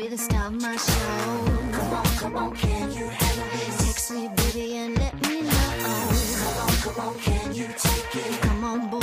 be the star of my show. Come on, come on, can you handle this? Text me, baby, and let me know. Come on, come on, can you take it? Come on, boy.